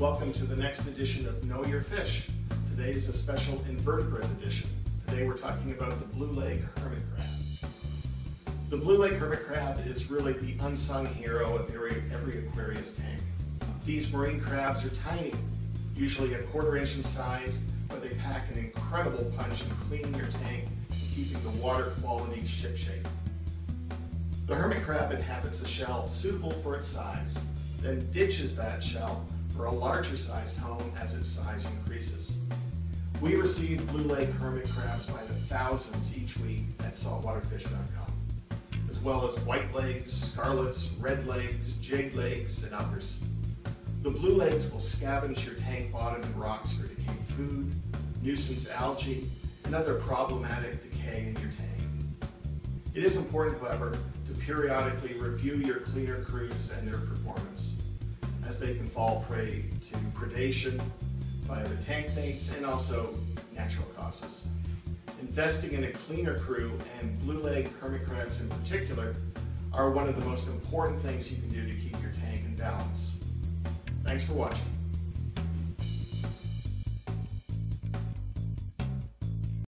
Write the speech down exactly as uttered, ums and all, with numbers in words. Welcome to the next edition of Know Your Fish. Today is a special invertebrate edition. Today we're talking about the blue leg hermit crab. The blue leg hermit crab is really the unsung hero of every Aquarius tank. These marine crabs are tiny, usually a quarter inch in size, but they pack an incredible punch in cleaning your tank and keeping the water quality shipshape. The hermit crab inhabits a shell suitable for its size, then ditches that shell for a larger sized home as its size increases. We receive blue leg hermit crabs by the thousands each week at saltwater fish dot com, as well as white legs, scarlets, red legs, jig legs, and others. The blue legs will scavenge your tank bottom and rocks for decaying food, nuisance algae, and other problematic decay in your tank. It is important, however, to periodically review your cleaner crews and their performance, as they can fall prey to predation by other tank mates and also natural causes. Investing in a cleaner crew, and blue leg hermit crabs in particular, are one of the most important things you can do to keep your tank in balance. Thanks for watching.